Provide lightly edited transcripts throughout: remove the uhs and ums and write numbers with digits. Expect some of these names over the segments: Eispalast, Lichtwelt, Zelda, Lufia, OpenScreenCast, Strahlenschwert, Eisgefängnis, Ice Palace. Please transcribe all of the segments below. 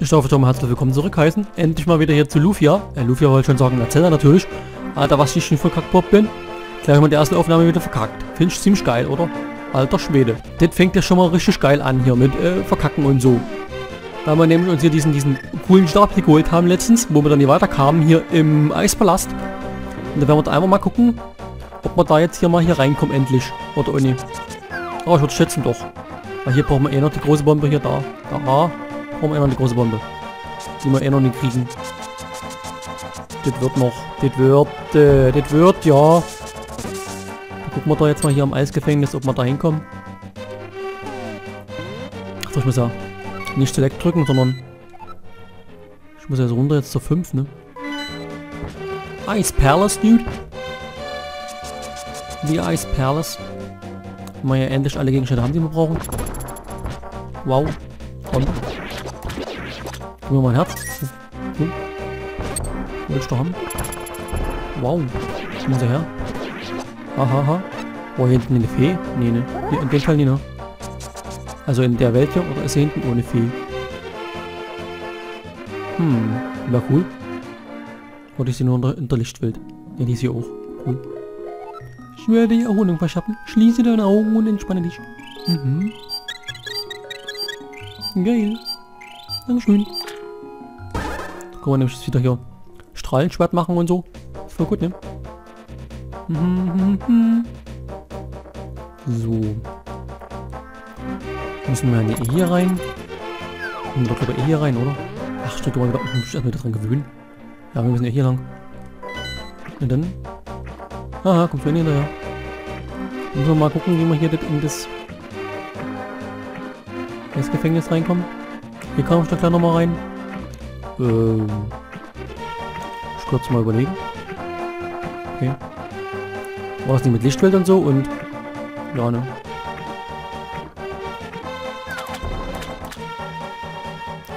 Ich darf euch mal herzlich willkommen zurück heißen. Endlich mal wieder hier zu Lufia. Lufia wollte schon sagen, Zelda natürlich. Alter, was ich schon voll kackbob bin. Gleich mal die erste Aufnahme wieder verkackt. Finde ich ziemlich geil, oder? Alter Schwede. Das fängt ja schon mal richtig geil an hier mit Verkacken und so. Da wir nämlich uns hier diesen coolen Stab geholt haben letztens, wo wir dann hier weiterkamen, hier im Eispalast. Und da werden wir da einmal mal gucken, ob wir da jetzt hier mal hier reinkommen endlich. Oder oh ne. Aber ich würde schätzen doch. Weil hier brauchen wir eh noch die große Bombe hier da. Da brauchen wir eh noch die große Bombe. Die wir eh noch nicht kriegen. Das wird noch. Das wird, ja. Gucken wir da jetzt mal hier am Eisgefängnis, ob wir da hinkommen. Achso, ich muss ja nicht Select drücken, sondern ich muss ja so runter jetzt zur 5, ne? Ice Palace, dude. Die Ice Palace. Wenn wir ja endlich alle Gegenstände haben, die wir brauchen. Wow. Und gib mir mal ein Herz. Hm. Willst du haben? Wow. Ich muss ja her. Hahaha. Ha. Oh, hier hinten eine Fee? Nee, ne. Hier in dem Fall nie, ne? Also in der Welt hier, oder ist hier hinten ohne Fee? Hm, war cool. Oder ist sie nur unter Lichtwelt? Ja, die ist hier auch. Cool. Ich werde die Erholung verschaffen. Schließe deine Augen und entspanne dich. Mhm. Geil. Dankeschön. So, können wir nämlich jetzt wieder hier Strahlenschwert machen und so. Ist voll gut, ne? So. Müssen wir eine hier rein. Und dort über hier rein, oder? Ach, stimmt, wir müssen uns erstmal daran gewöhnen. Ja, wir müssen ja hier lang. Und dann. Aha, kommt schon hinterher. Müssen wir mal gucken, wie wir hier in das Gefängnis reinkommen. Hier kann ich da gleich nochmal rein. Ich kurz mal überlegen. Okay. War es nicht mit Lichtwelt und so und... Ja, ne.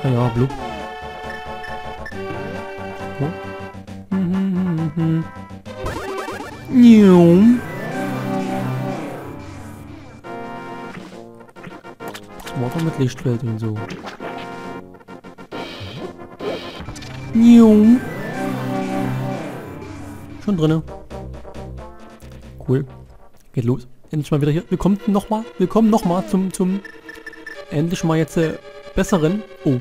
Ja, blub. Was war da mit Lichtwelt und so? Schon drinne. Cool. Geht los. Endlich mal wieder hier. Willkommen nochmal zum endlich mal jetzt besseren. Oh.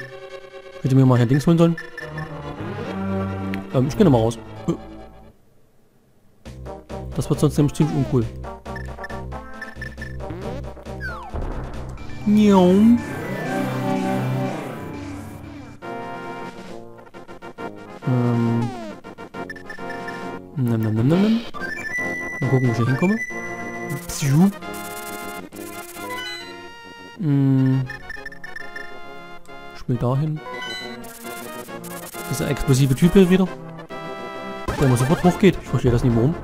Hätte mir mal hier Dings holen sollen. Ich gehe nochmal raus. Das wird sonst nämlich ziemlich uncool. Mal gucken, wo ich hier hinkomme. Ich will dahin. Dieser explosive Typ hier wieder. Der immer sofort hochgeht. Ich verstehe das nicht, warum.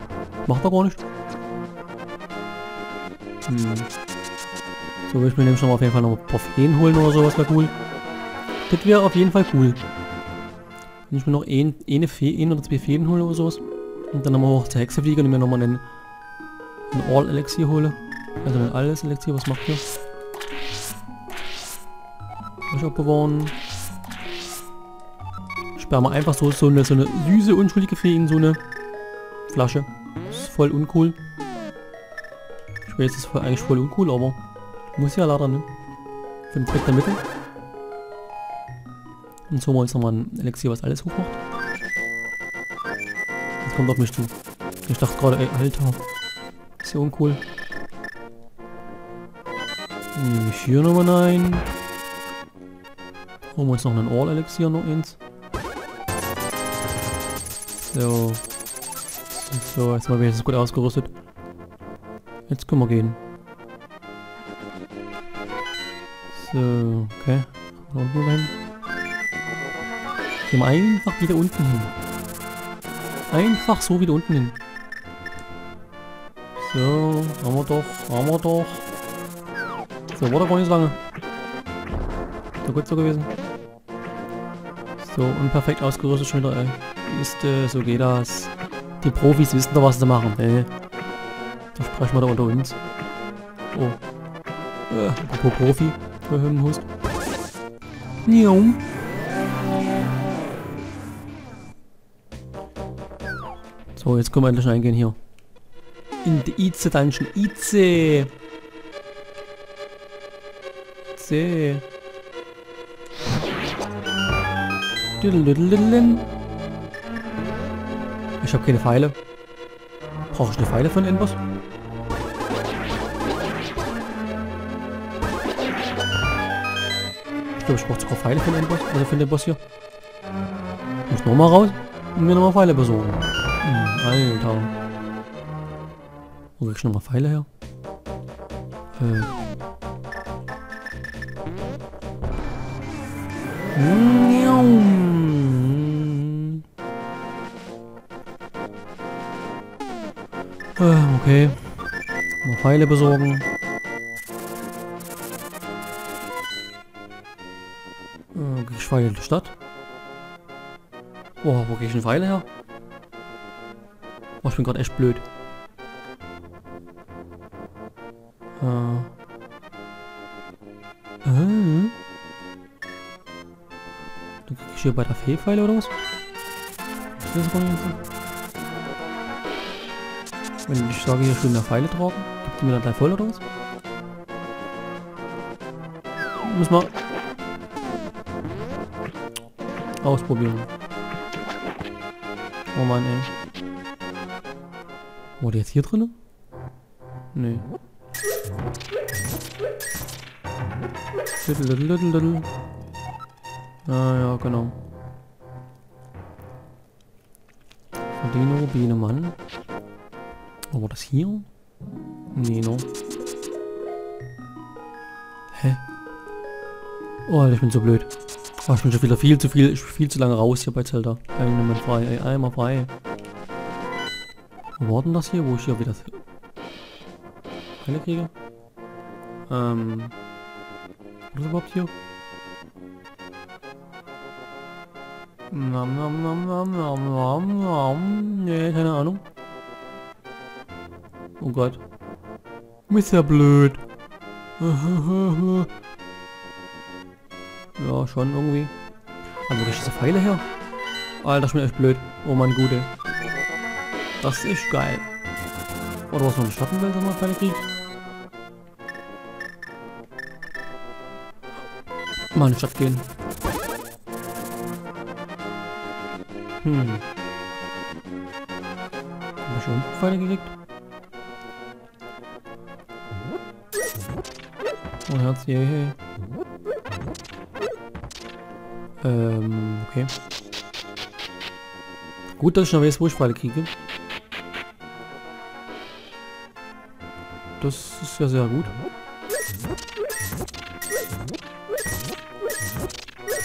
Macht er gar nicht. So, will ich mir nämlich auf jeden Fall noch ein paar Feen holen oder sowas, wäre cool. Das wäre auf jeden Fall cool. Wenn ich mir noch eine Fee, ein oder zwei Feen hole oder sowas. Und dann haben wir auch zur Hexe fliegen und mir nochmal einen All-Elixier hole. Also ein Alles-Elixier, was macht ihr? Ich abbewahren. Sperren wir einfach so eine süße, unschuldige Fee in so eine Flasche. Das ist voll uncool. Ich weiß, das ist eigentlich voll uncool, aber muss ja leider, ne? Für den Trick der Mitte. Und so haben wir uns nochmal ein Elixier, was alles hochmacht. Das kommt auf mich zu. Ich dachte gerade, ey, Alter. Ist ja uncool. Nehme ich hier nochmal rein. Holen wir uns noch einen All-Elixier, noch eins. So. So, jetzt mal wenigstens gut ausgerüstet. Jetzt können wir gehen. So, okay. Da unten rein. Gehen wir einfach wieder unten hin. Einfach so wieder unten hin. So, haben wir doch. So, war doch gar nicht so lange. So gut so gewesen. So, unperfekt ausgerüstet schon wieder, ey. Ist, so geht das. Die Profis wissen doch, was sie machen, ey. Da sprechen wir da unter uns. Oh. Apropos Profi. Hust. So, jetzt können wir endlich reingehen hier. In die Ize Dungeon. Ize. C. Ich habe keine Pfeile. Brauche ich eine Pfeile von irgendwas? Ich glaube, ich brauche sogar Pfeile von irgendwas. Also von dem Boss hier. Ich muss nochmal raus und mir nochmal Pfeile besorgen. Alter. Wo will ich nochmal Pfeile her? Okay. Mal Pfeile besorgen. Gehe ich Pfeile in die Stadt? Boah, wo gehe ich denn Pfeile her? Oh, ich bin gerade echt blöd. Dann krieg ich hier bei der Fehlpfeile oder was? Wenn ich sage, hier stehen da Pfeile drauf, gibt die mir dann gleich voll oder was? Muss man ausprobieren. Oh Mann, ey. War die jetzt hier drin? Nee. Ah ja, genau. Dino, Rubine, Mann. War das hier? Nee, no. Hä? Oh, Alter, ich bin so blöd. Oh, ich bin schon wieder viel zu lange raus hier bei Zelda. Einmal frei, ey, einmal frei. Wo war denn das hier? Wo ich hier wieder Pfeile kriege? Was ist überhaupt hier? Nam nam nam nam nam nam nam. Nee, keine Ahnung. Oh Gott. Ist ja blöd. Ja, schon irgendwie. Also, wo krieg ich diese Pfeile her? Alter, ich bin echt blöd. Oh Mann, Gute. Das ist geil. Oder was noch ein Schattenwelt, wenn man Pfeile kriegt? Mal in die Stadt gehen. Haben wir schon Pfeile gekriegt? Oh, Herz, je, je. Okay. Gut, dass ich noch weiß, wo ich Pfeile kriege. Das ist ja sehr gut.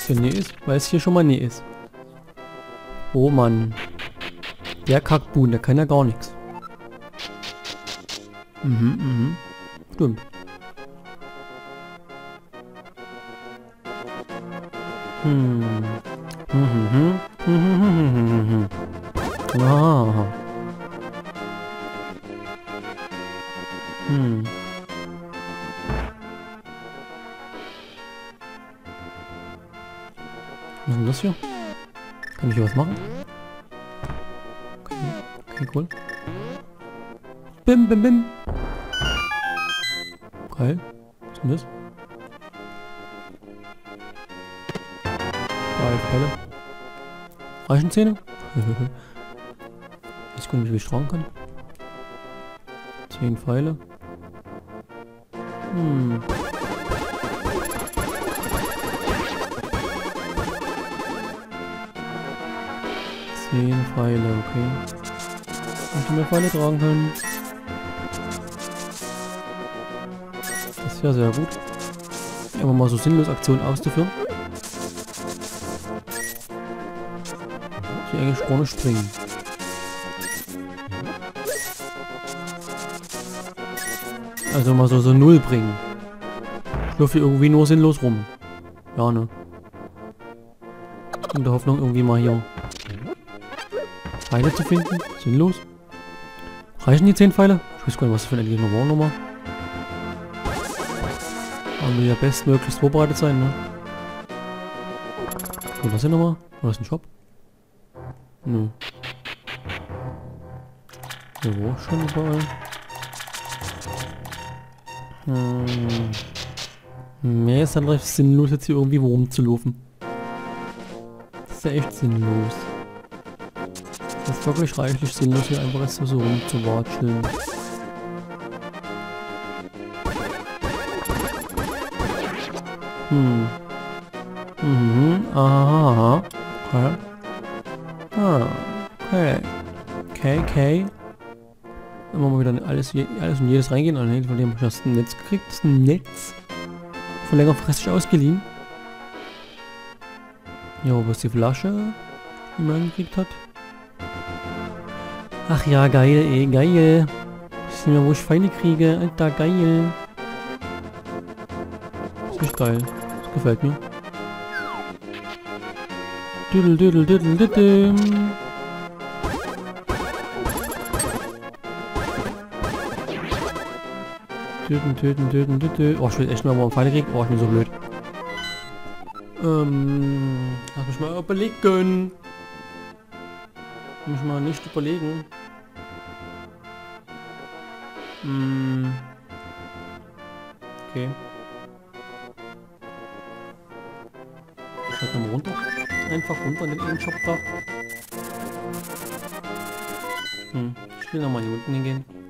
Hier Nähe ist, weil es hier schon mal Nähe ist. Oh Mann. Der Kackbuhn, der kann ja gar nichts. Stimmt. Was ist denn das hier? Kann ich hier was machen? Okay, cool. Bim, bim, bim. Geil. Was ist denn das? Pfeile. Reichen Zähne? Jetzt gucken, wie viel ich tragen kann. 10 Pfeile. Pfeile, okay. Dass ich mehr Pfeile tragen kann. Das ist ja sehr gut. Immer mal so sinnlos Aktionen auszuführen. Ich eigentlich gar nicht springen. Also mal so null bringen. Ich laufe hier irgendwie nur sinnlos rum. Ja, ne? In der Hoffnung irgendwie mal hier Pfeile zu finden. Sinnlos. Reichen die 10 Pfeile? Ich weiß gar nicht, was das für ein Endgegner war nochmal. Aber ja, bestmöglichst vorbereitet sein, ne? Und was hier nochmal? Oder ist ein Shop? Nö. Wo schon überall? Mehr ist dann recht sinnlos, jetzt hier irgendwie rumzulaufen. Das ist ja echt sinnlos. Das ist wirklich reichlich sinnlos, hier einfach erst so rumzuwatscheln. Aha. Okay. Ah. Okay. Okay. Dann machen wir wieder alles und jedes reingehen. Von dem habe ich das Netz gekriegt. Das ist ein Netz. Von längerfristig ausgeliehen. Ja, wo ist die Flasche, die man gekriegt hat? Ach ja, geil, ey, geil. Ich weiß nicht mehr, wo ich Pfeile kriege. Alter, geil. Ist nicht geil. Das gefällt mir. Düdel, düdel, düdel, düdel. Töten, töten, töten, töten. Oh, ich will echt mal einen Pfeil kriegen. Oh, ich bin so blöd. Lass mich mal überlegen. Muss mal nicht überlegen. Okay. Ich halt mal runter. Einfach runter in den Endshop da. Ich will nochmal hier unten hingehen.